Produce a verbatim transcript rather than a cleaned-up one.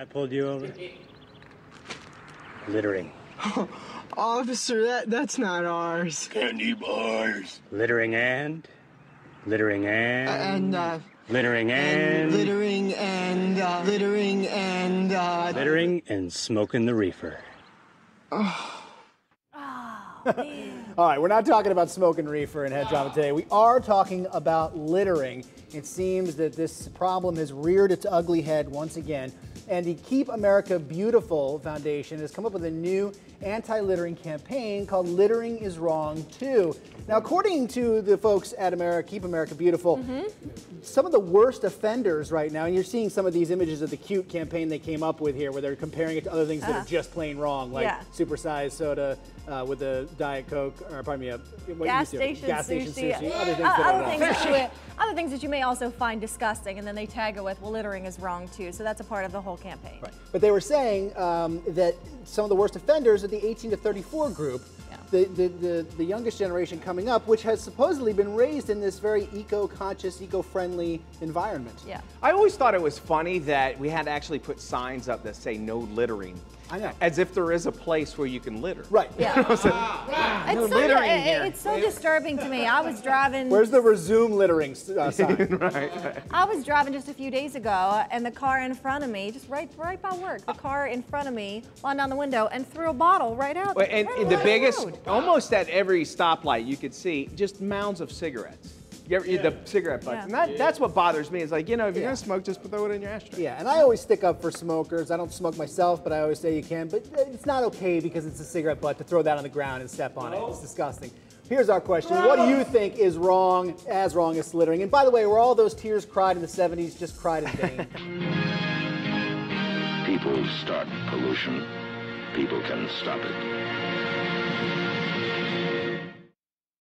I pulled you over. Littering. Officer, that, that's not ours. Candy bars. Littering and? Littering and? Uh, and, uh... Littering and... and littering and, uh... Littering and, uh... Littering and smoking the reefer. Oh. Oh, man. All right, we're not talking about smoking reefer and head trauma today. We are talking about littering. It seems that this problem has reared its ugly head once again. And the Keep America Beautiful Foundation has come up with a new anti-littering campaign called Littering is Wrong Too. Now, according to the folks at America, Keep America Beautiful, mm-hmm. some of the worst offenders right now, and you're seeing some of these images of the cute campaign they came up with here, where they're comparing it to other things uh. that are just plain wrong, like yeah. supersized soda uh, with a Diet Coke, or pardon me, a what gas, you station, gas sushi. station sushi, yeah. other things, uh, that, other things that you, other things that you may also find disgusting, and then they tag it with, well, littering is wrong too. So that's a part of the whole campaign. Right. But they were saying um, that some of the worst offenders are the eighteen to thirty-four group, yeah. the, the, the, the youngest generation coming up, which has supposedly been raised in this very eco-conscious, eco-friendly environment. Yeah. I always thought it was funny that we had to actually put signs up that say no littering. I know. As if there is a place where you can litter. Right. Yeah. so, ah, yeah. It's, no so littering di here. it's so disturbing to me. I was driving. Where's the resume littering uh, sign? right, right. I was driving just a few days ago, and the car in front of me, just right, right by work, the car in front of me, wound down the window and threw a bottle right out. Well, and, right and the biggest, road. almost at every stoplight, you could see just mounds of cigarettes. You ever, yeah. The cigarette butts. Yeah. And that, yeah. that's what bothers me. It's like, you know, if you're yeah. going to smoke, just throw it in your ashtray. Yeah, and I always stick up for smokers. I don't smoke myself, but I always say you can. But it's not okay because it's a cigarette butt to throw that on the ground and step on no. it. It's disgusting. Here's our question. What do you think is wrong, as wrong as littering? And by the way, were all those tears cried in the seventies just cried in vain? People start pollution. People can stop it.